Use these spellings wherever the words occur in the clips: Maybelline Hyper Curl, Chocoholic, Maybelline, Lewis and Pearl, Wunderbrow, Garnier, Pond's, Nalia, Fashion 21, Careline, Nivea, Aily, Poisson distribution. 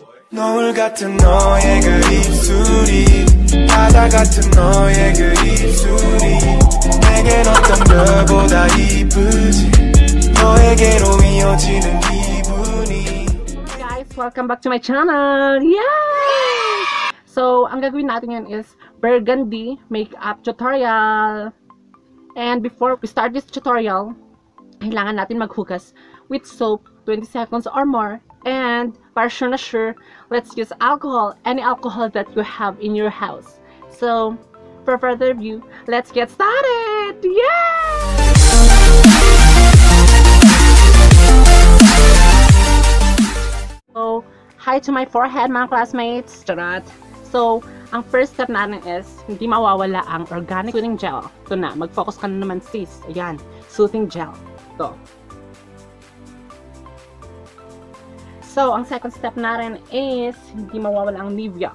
Guys, welcome back to my channel. Yay! So, ang gagawin natin yun is burgundy makeup tutorial. And before we start this tutorial, kailangan natin maghugas with soap 20 seconds or more. And para sure na sure, let's use alcohol, any alcohol that you have in your house. So, for further review, let's get started! Yay! So, hi to my forehead mga classmates! Charot! So, ang first step natin is, hindi mawawala ang organic soothing gel. Ito na, mag-focus ka na naman sis. Ayan, soothing gel. Ito. So, ang second step natin is, hindi mawawala ang Nivea.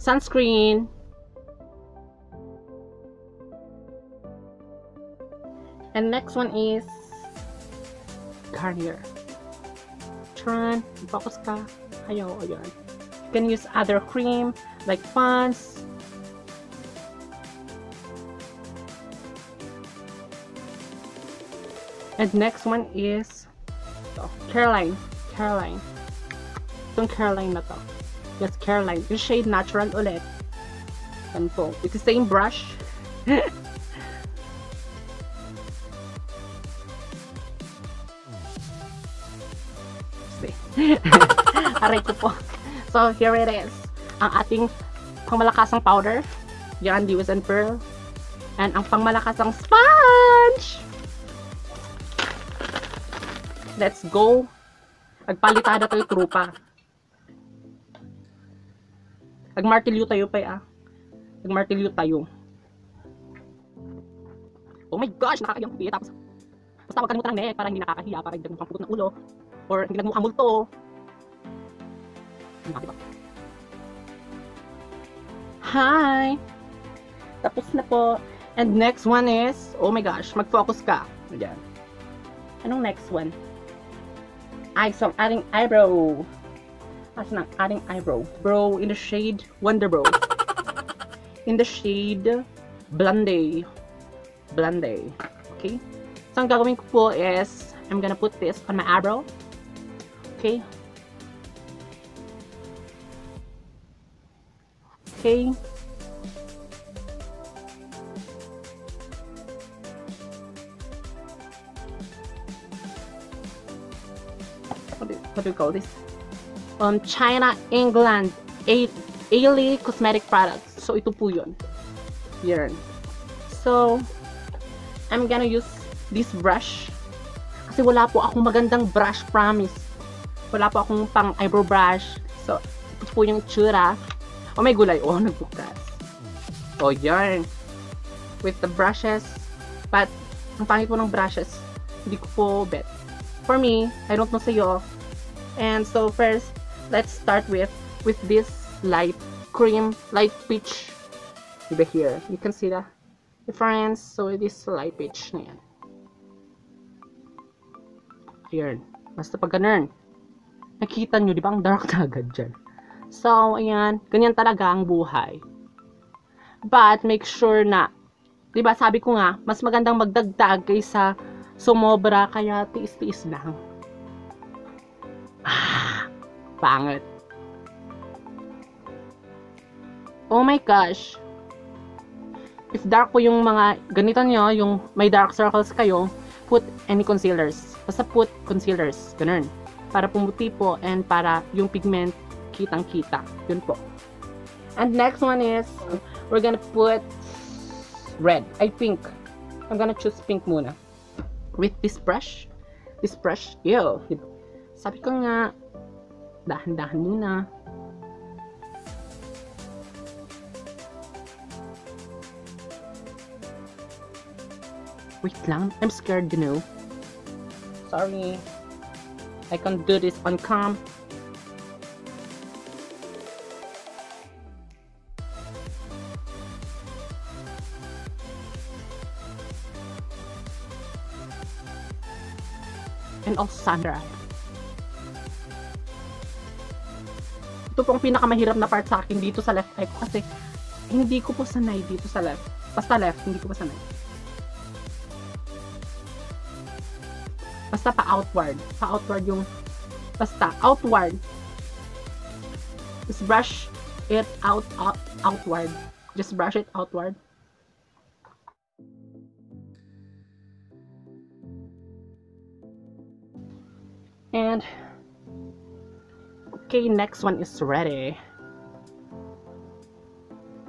Sunscreen. And next one is, Garnier. Turn, focus ka. Ayaw, ayan. You can use other cream, like Pond's. And next one is, Careline. Careline. Itong Careline na to. Yes, Careline. Yung shade natural ulit. Yan po. It's the same brush. Aray ko po. So, here it is. Ang ating pangmalakasang powder. Yan, Lewis and Pearl. And ang pangmalakasang sponge! Let's go! Agpalitada tayo trupa. Agmartilyo tayo pa ah. Agmartilyo tayo. Oh my gosh, nakakayang pili. Tapos, basta huwag kalimutan ang neck para hindi nakakahiya, para hindi nagmukhang pugot ng ulo. Or hindi nagmukhang multo. Hi! Tapos na po. And next one is, oh my gosh, mag-focus ka. Ayan. Anong next one? Ay, so, ating eyebrow. Asan ang ating eyebrow? Brow in the shade Wunderbrow. In the shade Blonde. Blonde. Okay? So, ang gagawin ko po is, I'm gonna put this on my eyebrow. Okay? Okay? What do you call this? China, England, Aily cosmetic products. So, ito po yun. Yan. So, I'm gonna use this brush. Kasi wala po akong magandang brush, promise. Wala po akong pang eyebrow brush. So, ito po yung tsura. Oh, may gulay. Oh, nagbukas. So, yan. With the brushes. But, ang pangit po ng brushes. Hindi ko po bet. For me, I don't know sa'yo. And so first, let's start with this light cream, light peach. Over here, you can see the difference. So it is light peach na yan. Ayan. Basta pag ganun. Nakita nyo, di ba? Ang dark na agad dyan. So, ayan. Ganyan talaga ang buhay. But, make sure na, di ba, sabi ko nga, mas magandang magdagdag kaysa sumobra, kaya tiis-tiis lang. Ah, pangit. Oh my gosh. If dark po yung mga ganito nyo, yung may dark circles kayo, put any concealers. Basta put concealers. Ganun. Para pumuti po and para yung pigment kitang-kita. Yun po. And next one is, we're gonna put red. Ay, pink. I'm gonna choose pink muna. With this brush. This brush. Ew. Sabi ko nga, dahan-dahan muna. Wait lang, I'm scared, you know. Sorry. I can't do this on cam. And also Sandra. Ito pong pinakamahirap na part sa akin dito sa left eye ko kasi hindi ko po sanay dito sa left. Basta left, hindi ko pa sanay. Basta pa-outward. Pa-outward yung... Basta, outward. Just brush it outward. Just brush it outward. And... Okay, next one is ready.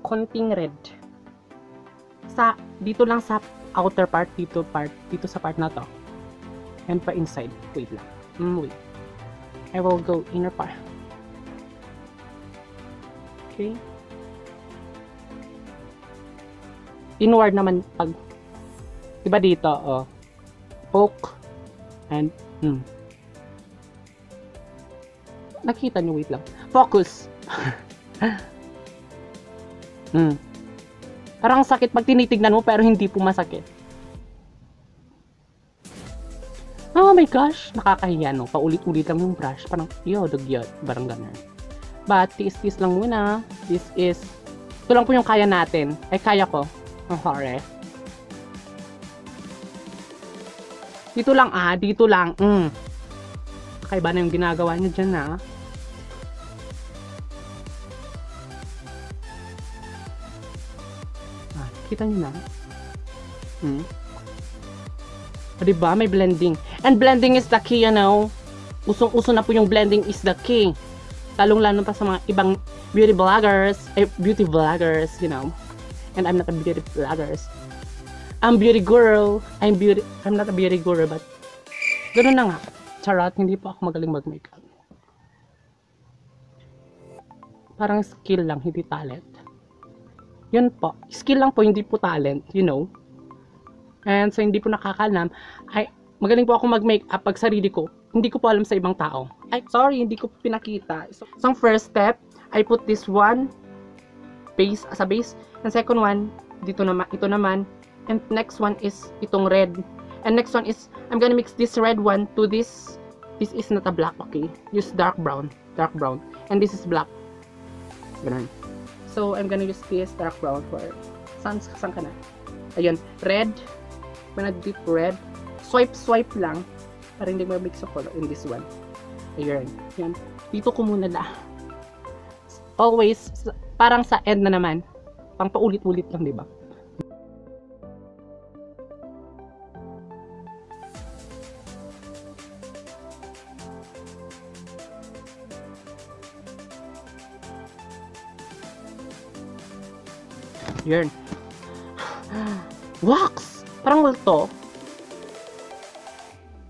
Konting red. Sa, dito lang sa outer part, dito sa part na to. And pa inside. Wait lang. Wait. I will go inner part. Okay. Inward naman pag, diba dito, oh. Poke. And, nakita nyo, wait lang. Focus! Parang sakit pag tinitignan mo pero hindi po masakit. Oh my gosh! Nakakahiya no. Paulit-ulit lang yung brush. Parang yodog-yod. Parang ganun. But tis-tis lang muna. This is... Ito lang po yung kaya natin. Ay, kaya ko. Oh, hore. Dito lang ah. Dito lang. Kaiba na yung ginagawa nyo dyan ah. Kita nyo na. O, diba? May blending. And blending is the key, you know? Usong-uso na po yung blending is the key. Lalong-lalo pa sa mga ibang beauty vloggers, you know? And I'm not a beauty vloggers. I'm beauty girl. I'm not a beauty guru, but... Ganun na nga. Charot, hindi po ako magaling mag-makeup. Parang skill lang, hindi talent. Yun po, skill lang po, hindi po talent, you know. And so, hindi po nakakalam. Ay, magaling po ako mag-makeup pag sarili ko. Hindi ko po alam sa ibang tao. Ay, sorry, hindi ko po pinakita. So, first step, I put this one base as a base. And second one, dito naman, ito naman. And next one is itong red. And next one is, I'm gonna mix this red one to this. This is not a black, okay? Use dark brown. Dark brown. And this is black. Ganun. So, I'm gonna use this dark brown for... Saan ka na? Ayun. Red. I'm gonna dip red. Swipe, swipe lang. Para hindi mag-mix of color in this one. Ayun. Ayun. Dito ko muna na. Always, parang sa end na naman. Pang paulit-ulit lang, diba? Yun. Wax! Parang multo.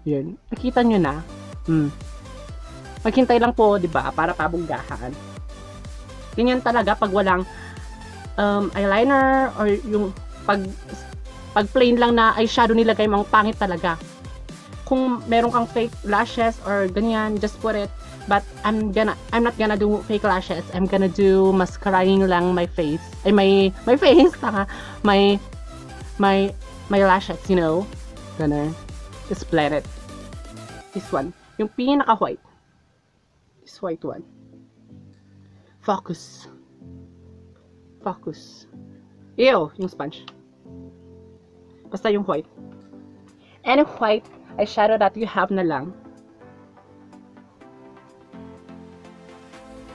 Yun. Nakita nyo na. Maghintay lang po, diba? Para pabunggahan. Ganyan talaga pag walang eyeliner or yung pag plain lang na eyeshadow nilagay mga pangit talaga. Kung meron kang fake lashes or ganyan, just put it. But I'm not gonna do fake lashes. I'm gonna do mascaraing lang my face. Ay, my face, taka. My lashes, you know. Gonna just blend it. This one. Yung pinaka-white. This white one. Focus. Focus. Ew, yung sponge. Basta yung white. Any white eyeshadow that you have na lang.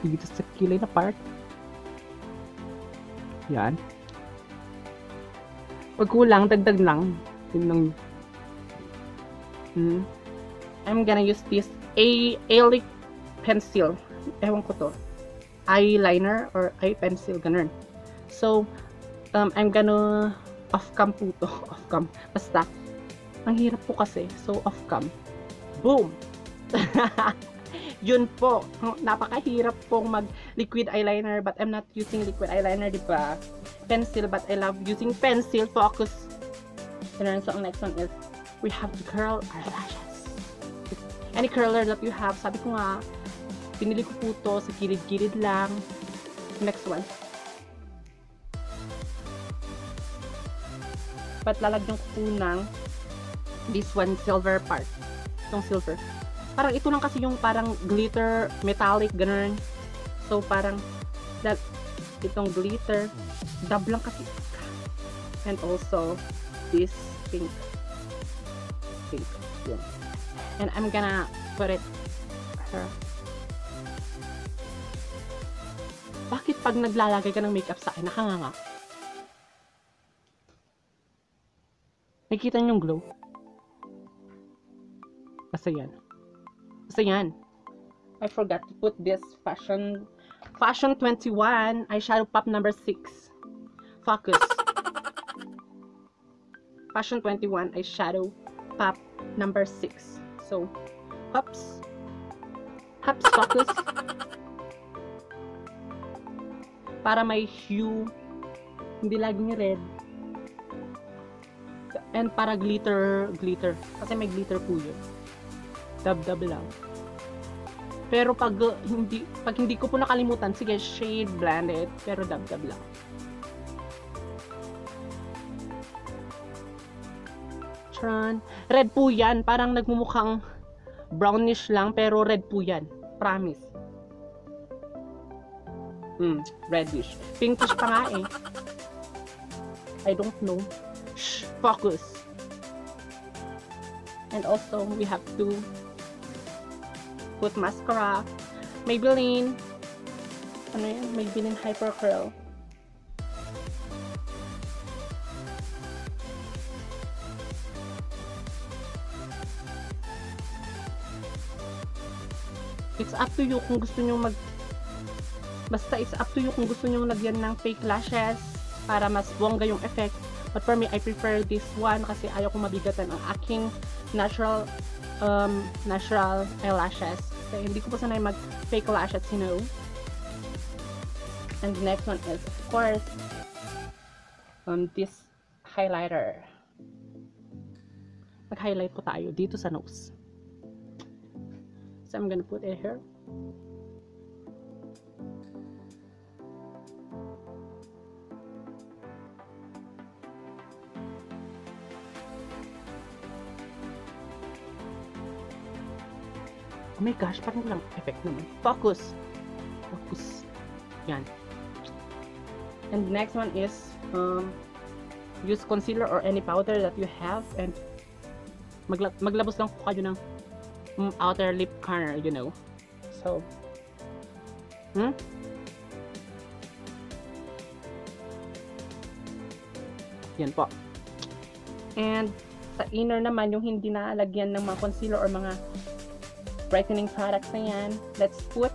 Dito sa kilay na part. Yan. Pag kulang, dagdag lang. I'm gonna use this Aily pencil. Ewan ko to. Eyeliner or eye pencil. Ganun. So, I'm gonna off-cam po to. Off-cam. Basta. Ang hirap po kasi. So, off-cam. Boom! Yun po, napakahirap pong mag-liquid eyeliner but I'm not using liquid eyeliner, diba? Pencil, but I love using pencil. Focus. And then, so, ang next one is, we have to curl our lashes. Any curler that you have, sabi ko nga, pinili ko po to sa gilid-gilid lang. Next one. But lalagyan ko po ng this one, silver part. Itong silver. Parang ito lang kasi yung parang glitter, metallic, ganun. So parang itong glitter, dab lang kasi. And also this pink. Yeah. And I'm gonna put it here. Bakit pag naglalagay ka ng makeup sa akin, nakanganga? Nakikita niyo yung glow? Basta yan. Basta yan. I forgot to put this Fashion 21 eyeshadow pop number 6. Focus. Fashion 21 eyeshadow pop number 6. So, hops. Hops, focus. Para may hue, hindi laging red. And para glitter. Kasi may glitter po yun. Dab-dab lang. Pero pag hindi ko po nakalimutan, sige, shade, blend it, pero dab-dab lang. Tron. Red po yan. Parang nagmumukhang brownish lang, pero red po yan. Promise. Reddish. Pinkish pa nga eh. I don't know. Shh, focus. And also, we have to put mascara. Maybelline. Ano yan? Maybelline Hyper Curl. It's up to you kung gusto nyo Basta it's up to you kung gusto nyo lagyan ng fake lashes para mas bongga yung effect. But for me, I prefer this one kasi ayaw ko mabigatan ang aking natural eyelashes. Kasi hindi ko pa sanay mag fake lashes, you know. And the next one is, of course, this highlighter. Mag-highlight po tayo dito sa nose. So I'm gonna put it here. Oh my gosh, parang walang effect naman. Focus. Yan. And the next one is use concealer or any powder that you have, and maglabos lang po kayo ng outer lip corner, you know. So, yan po. And sa inner naman, yung hindi na lagyan ng mga concealer or mga brightening products na yan. Let's put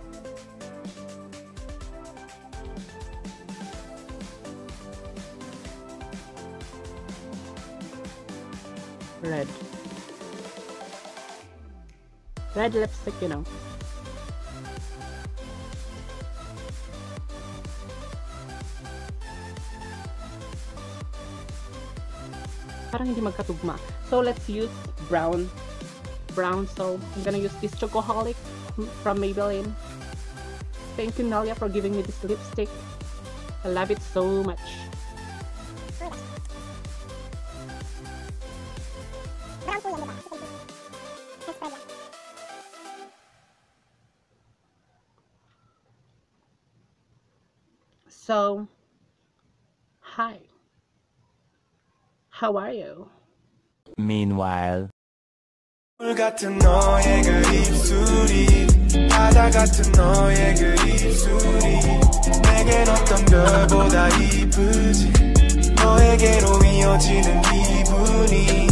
red lipstick, you know. Parang hindi magkatugma. So let's use brown. So I'm gonna use this Chocoholic from Maybelline. Thank you, Nalia, for giving me this lipstick. I love it so much. So, hi, how are you? Meanwhile, I got to know you, I got to know you, I got to know